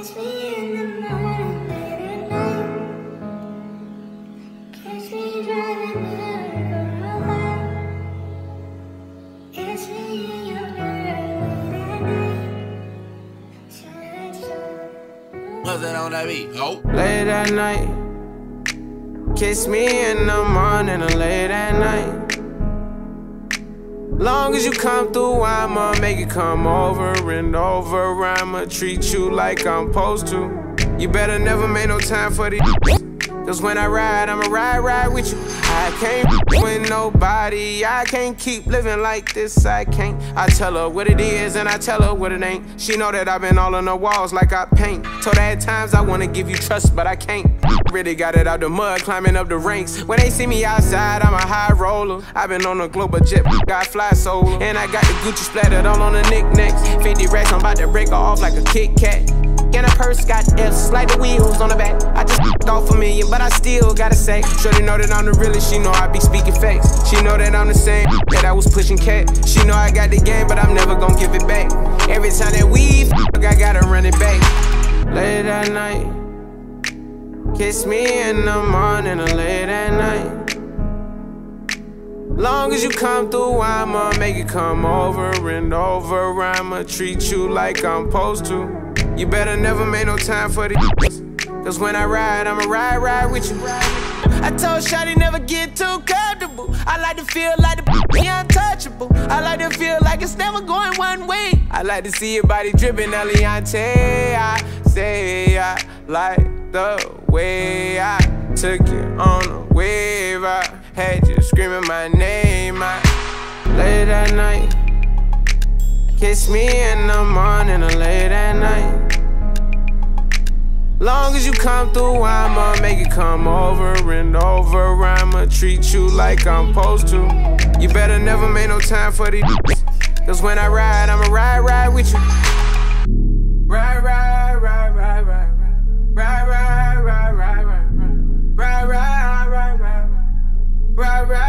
Catch me in the morning, late at night. Catch me driving over a line. Catch me in your mirror late at night. Shine, shine. Love that on that beat, oh. Late at night. Kiss me in the morning or late at night. Long as you come through, I'ma make it come over and over. I'ma treat you like I'm supposed to. You better never make no time for these. Cause when I ride, I'ma ride with you. I can't with nobody. I can't keep living like this, I can't. I tell her what it is and I tell her what it ain't. She know that I've been all on the walls like I paint. Told her at times I wanna give you trust, but I can't. Really got it out the mud, climbing up the ranks. When they see me outside, I'm a high roller. I've been on a global jet, got fly solo. And I got the Gucci splattered all on the knickknacks. 50 racks, I'm about to break her off like a Kit Kat. And a purse got F's, like the wheels on the back. I just off a million, but I still gotta say. Shorty know that I'm the realest, she know I be speaking facts. She know that I'm the same, that I was pushing cat. She know I got the game, but I'm never gonna give it back. Every time that we fuck, I gotta run it back. Late at night. Kiss me in the morning or late at night. Long as you come through, I'ma make it come over and over. I'ma treat you like I'm supposed to. You better never make no time for these. Cause when I ride, I'ma ride with you. I told Shawty never get too comfortable. I like to feel like the untouchable. I like to feel like it's never going one way. I like to see your body dripping, Eliante. I say I like the way I took you on a wave. I had you screaming my name. I late at night. Kiss me in the morning or late at night. Long as you come through, I'ma make it come over and over. I'ma treat you like I'm supposed to. You better never make no time for these. Cause when I ride, I'ma ride with you. Ride. Right.